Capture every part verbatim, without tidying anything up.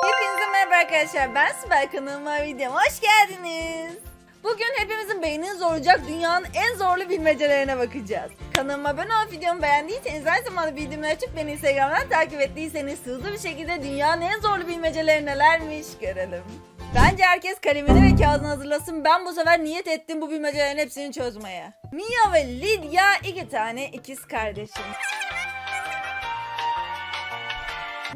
Hepinize merhaba arkadaşlar, ben Sibel, kanalıma videoma hoş geldiniz. Bugün hepimizin beynini zorlayacak dünyanın en zorlu bilmecelerine bakacağız. Kanalıma abone olup videomu beğendiyseniz, aynı zamanda videomu açıp beni Instagram'dan takip ettiyseniz hızlı bir şekilde dünyanın en zorlu bilmeceleri nelermiş görelim. Bence herkes kalemini ve kağıdını hazırlasın. Ben bu sefer niyet ettim bu bilmecelerin hepsini çözmeye. Mia ve Lydia iki tane ikiz kardeşim.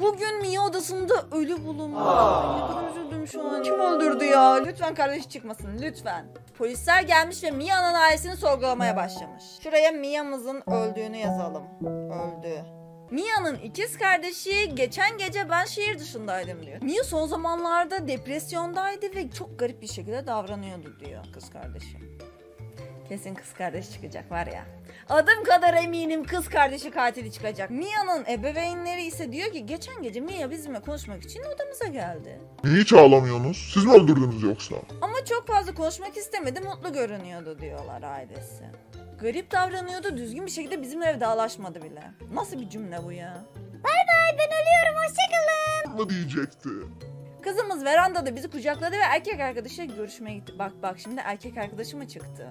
Bugün Mia odasında ölü bulundu. Ne kadar üzüldüm şu an. Kim öldürdü ya? Lütfen kardeşi çıkmasın, lütfen. Polisler gelmiş ve Mia'nın ailesini sorgulamaya başlamış. Şuraya Mia'mızın öldüğünü yazalım. Öldü. Mia'nın ikiz kardeşi geçen gece ben şehir dışındaydım diyor. Mia son zamanlarda depresyondaydı ve çok garip bir şekilde davranıyordu diyor kız kardeşi. Kesin kız kardeşi çıkacak var ya. Adım kadar eminim kız kardeşi katili çıkacak. Mia'nın ebeveynleri ise diyor ki geçen gece Mia bizimle konuşmak için odamıza geldi. Niye çağlamıyorsunuz? Siz mi öldürdünüz yoksa? Ama çok fazla konuşmak istemedi, mutlu görünüyordu diyorlar ailesi. Garip davranıyordu, düzgün bir şekilde bizimle vedalaşmadı bile. Nasıl bir cümle bu ya? Bay bay, ben ölüyorum, hoşçakalın. Ne diyecekti? Kızımız verandada bizi kucakladı ve erkek arkadaşıyla görüşmeye gitti. Bak bak, şimdi erkek arkadaşı mı çıktı?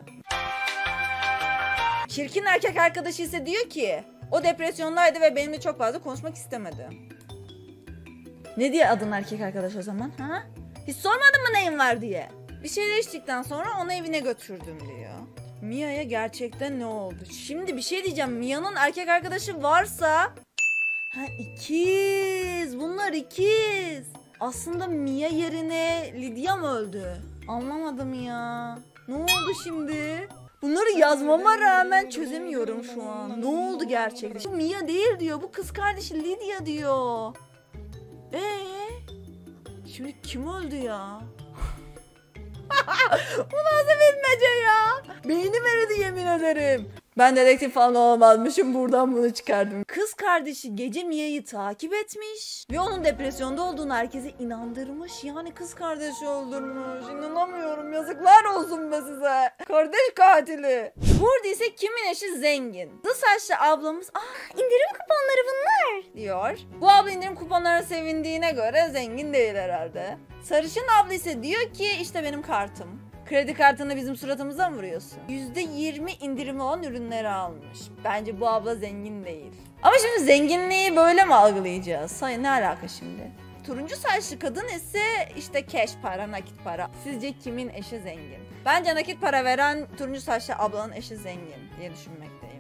Çirkin erkek arkadaşı ise diyor ki o depresyondaydı ve benimle çok fazla konuşmak istemedi. Ne diye adın erkek arkadaş o zaman? Ha? Hiç sormadın mı neyin var diye? Bir şeyler içtikten sonra onu evine götürdüm diyor. Mia'ya gerçekten ne oldu? Şimdi bir şey diyeceğim. Mia'nın erkek arkadaşı varsa... Ha, ikiz. Bunlar ikiz. Aslında Mia yerine Lydia mı öldü? Anlamadım ya. Ne oldu şimdi? Bunları yazmama rağmen çözemiyorum şu an. Ne oldu gerçekten? Bu Mia değil diyor. Bu kız kardeşi Lydia diyor. Eee? Şimdi kim öldü ya? Bu nasıl bilmece ya? Beynim eridi yemin ederim. Ben dedektif falan olmazmışım, buradan bunu çıkardım. Kız kardeşi gece Mia'yı takip etmiş ve onun depresyonda olduğunu herkese inandırmış. Yani kız kardeşi öldürmüş. İnanamıyorum, yazıklar olsun be size. Kardeş katili. Burada ise kimin eşi zengin? Kız saçlı ablamız ah indirim kuponları bunlar diyor. Bu abla indirim kuponlara sevindiğine göre zengin değil herhalde. Sarışın abla ise diyor ki işte benim kartım. Kredi kartını bizim suratımıza mı vuruyorsun? yüzde yirmi indirimi olan ürünleri almış. Bence bu abla zengin değil. Ama şimdi zenginliği böyle mi algılayacağız? Hayır, ne alaka şimdi? Turuncu saçlı kadın ise işte cash para, nakit para. Sizce kimin eşi zengin? Bence nakit para veren turuncu saçlı ablanın eşi zengin diye düşünmekteyim.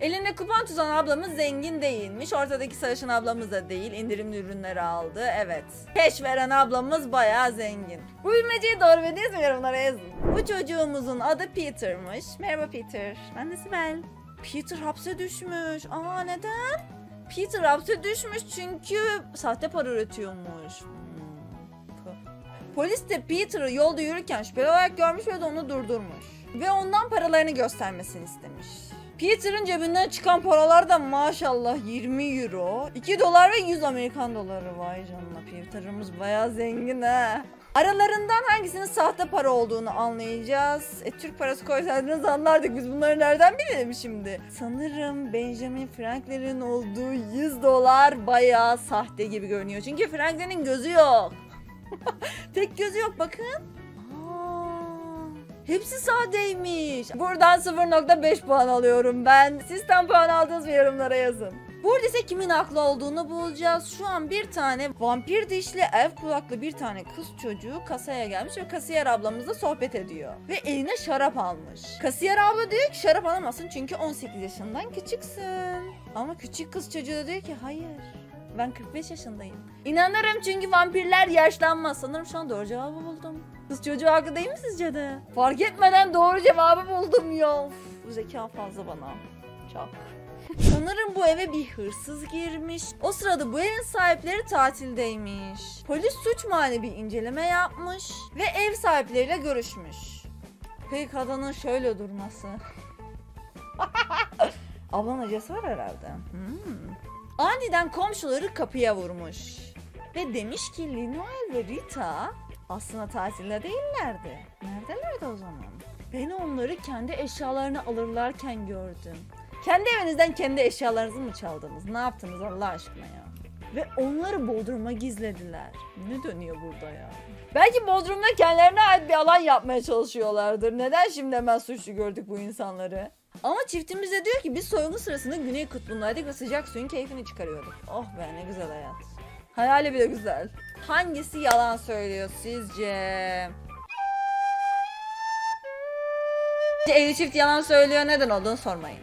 Elinde kupon tutan ablamız zengin değilmiş. Ortadaki sarışın ablamız da değil. İndirimli ürünleri aldı. Evet. Keş veren ablamız bayağı zengin. Bu bilmeceyi doğru bildiniz mi? Yorumlara yazın. Bu çocuğumuzun adı Peter'mış. Merhaba Peter. Ben de Sibel. Peter hapse düşmüş. Aa neden? Peter hapse düşmüş çünkü sahte para üretiyormuş. Polis de Peter'ı yolda yürürken şüpheli olarak görmüş ve de onu durdurmuş. Ve ondan paralarını göstermesini istemiş. Peter'ın cebinden çıkan paralar da maşallah yirmi euro, iki dolar ve yüz Amerikan doları. Vay canına, Peter'ımız bayağı zengin ha. Aralarından hangisinin sahte para olduğunu anlayacağız. E, Türk parası koysaydınız anlardık, biz bunları nereden bilelim şimdi? Sanırım Benjamin Franklin'in olduğu yüz dolar bayağı sahte gibi görünüyor. Çünkü Franklin'in gözü yok. Tek gözü yok bakın. Hepsi sahteymiş. Buradan sıfır nokta beş puan alıyorum ben. Siz tam puan aldınız mı? Yorumlara yazın. Burada ise kimin haklı olduğunu bulacağız. Şu an bir tane vampir dişli, elf kulaklı bir tane kız çocuğu kasaya gelmiş ve kasiyer ablamızla sohbet ediyor. Ve eline şarap almış. Kasiyer abla diyor ki şarap alamazsın çünkü on sekiz yaşından küçüksün. Ama küçük kız çocuğu da diyor ki hayır. Ben kırk beş yaşındayım. İnanırım çünkü vampirler yaşlanmaz. Sanırım şu an doğru cevabı buldum. Kız çocuğu haklı değil mi sizce de? Fark etmeden doğru cevabı buldum ya. Bu zeka fazla bana. Çok. Sanırım bu eve bir hırsız girmiş. O sırada bu evin sahipleri tatildeymiş. Polis suç mahalli bir inceleme yapmış ve ev sahipleriyle görüşmüş. Peki kadının şöyle durması. Ablanın acısı var herhalde. Hmm. Aniden komşuları kapıya vurmuş. Ve demiş ki Linuel ve Rita aslında tatilde değillerdi. Neredelerdi o zaman? Ben onları kendi eşyalarını alırlarken gördüm. Kendi evinizden kendi eşyalarınızı mı çaldınız? Ne yaptınız Allah aşkına ya? ve onları Bodrum'a gizlediler. Ne dönüyor burada ya? Belki Bodrum'da kendilerine ait bir alan yapmaya çalışıyorlardır. Neden şimdi hemen suçlu gördük bu insanları? Ama çiftimiz de diyor ki biz soygun sırasında Güney Kutbu'ndaydık ve sıcak suyun keyfini çıkarıyorduk. Oh be, ne güzel hayat. Hayali bile güzel. Hangisi yalan söylüyor sizce? Evli çift yalan söylüyor, neden olduğunu sormayın.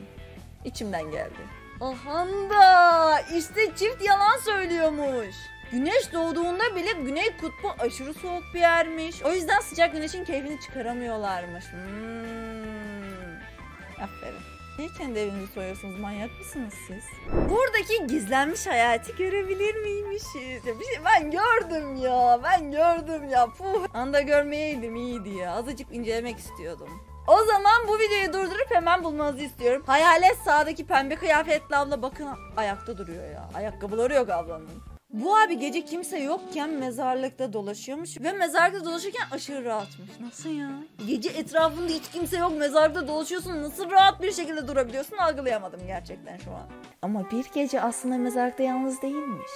İçimden geldi. Ahanda, işte çift yalan söylüyormuş. Güneş doğduğunda bile Güney Kutbu aşırı soğuk bir yermiş. O yüzden sıcak güneşin keyfini çıkaramıyorlarmış. Hmm. Aferin. Niye kendi evinizi soyuyorsunuz? Manyak mısınız siz? Buradaki gizlenmiş hayatı görebilir miymişiz? Ya bir şey, ben gördüm ya. Ben gördüm ya. Puh. Anda görmeyeydim, iyiydi ya. Azıcık incelemek istiyordum. O zaman bu videoyu durdurup hemen bulmanızı istiyorum. Hayalet sağdaki pembe kıyafetli abla bakın ayakta duruyor ya. Ayakkabıları yok ablanın. Bu abi gece kimse yokken mezarlıkta dolaşıyormuş ve mezarlıkta dolaşırken aşırı rahatmış. Nasıl ya? Gece etrafında hiç kimse yok, mezarlıkta dolaşıyorsun, nasıl rahat bir şekilde durabiliyorsun algılayamadım gerçekten şu an. Ama bir gece aslında mezarlıkta yalnız değilmiş.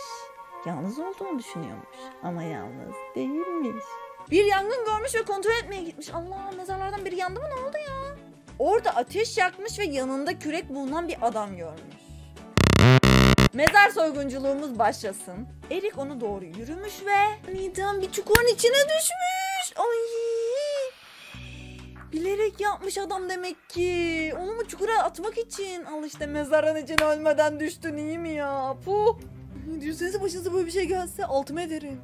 Yalnız olduğunu düşünüyormuş ama yalnız değilmiş. Bir yangın görmüş ve kontrol etmeye gitmiş. Allah, mezarlardan biri yandı mı, ne oldu ya? Orada ateş yakmış ve yanında kürek bulunan bir adam görmüş. Mezar soygunculuğumuz başlasın. Erik onu doğru yürümüş ve midem bir çukurun içine düşmüş. Ay! Bilerek yapmış adam demek ki. Onu mu çukura atmak için? Al işte, mezarın içine ölmeden düştün, iyi mi ya? Puh! Düşünsenize başınıza böyle bir şey gelse altıma ederim.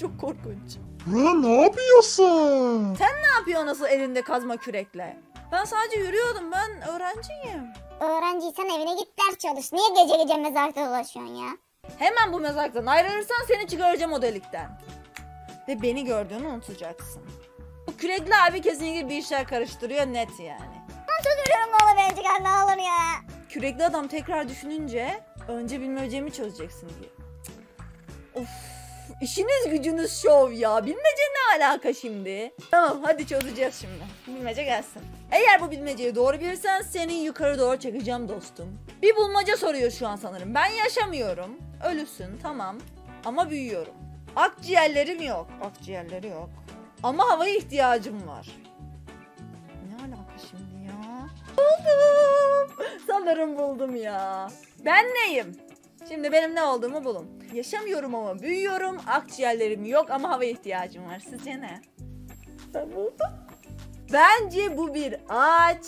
Çok korkunç. Ya ne yapıyorsun? Sen ne yapıyorsun nasıl elinde kazma kürekle? Ben sadece yürüyordum, ben öğrenciyim. Öğrenciysen evine git, ders çalış. Niye gece gece mezarlıkta dolaşıyorsun ya? Hemen bu mezarlıktan ayrılırsan seni çıkaracağım o delikten. Ve beni gördüğünü unutacaksın. Bu kürekli abi kesinlikle bir işler karıştırıyor net yani. Ben çok üzülüyorum, ne olur beni çıkar, ne olur ya. Kürekli adam tekrar düşününce önce bilmecemi çözeceksin diye. Of. İşiniz gücünüz şov ya. Bilmece ne alaka şimdi? Tamam, hadi çözeceğiz şimdi. Bilmece gelsin. Eğer bu bilmeceyi doğru bilirsen seni yukarı doğru çekeceğim dostum. Bir bulmaca soruyor şu an sanırım. Ben yaşamıyorum. Ölüsün, tamam. Ama büyüyorum. Akciğerlerim yok. Akciğerleri yok. Ama havaya ihtiyacım var. Ne alaka şimdi ya? Buldum. Sanırım buldum ya. Ben neyim? Şimdi benim ne olduğumu bulun. Yaşamıyorum ama büyüyorum. Akciğerlerim yok ama havaya ihtiyacım var. Sizce ne? Ben buldum. Bence bu bir ağaç.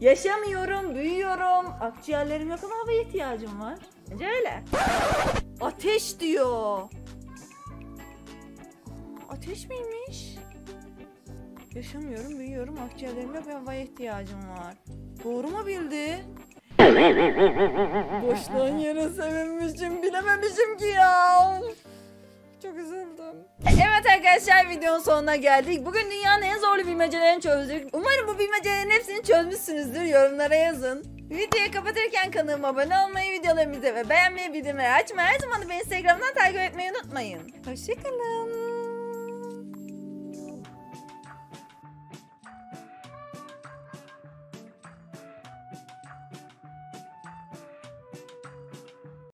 Yaşamıyorum, büyüyorum. Akciğerlerim yok ama havaya ihtiyacım var. Bence öyle. Ateş diyor. Ateş miymiş? Yaşamıyorum, büyüyorum. Akciğerlerim yok ama havaya ihtiyacım var. Doğru mu bildi? Boşluğun yere sevinmişim, bilememişim ki ya. Çok üzüldüm. Evet arkadaşlar, videonun sonuna geldik. Bugün dünyanın en zorlu bilmecelerini çözdük. Umarım bu bilmecelerin hepsini çözmüşsünüzdür. Yorumlara yazın. Videoyu kapatırken kanalıma abone olmayı, videolarımızı ve beğenmeyi, bildirimleri açmayı, her zaman beni Instagram'dan takip etmeyi unutmayın. Hoşçakalın.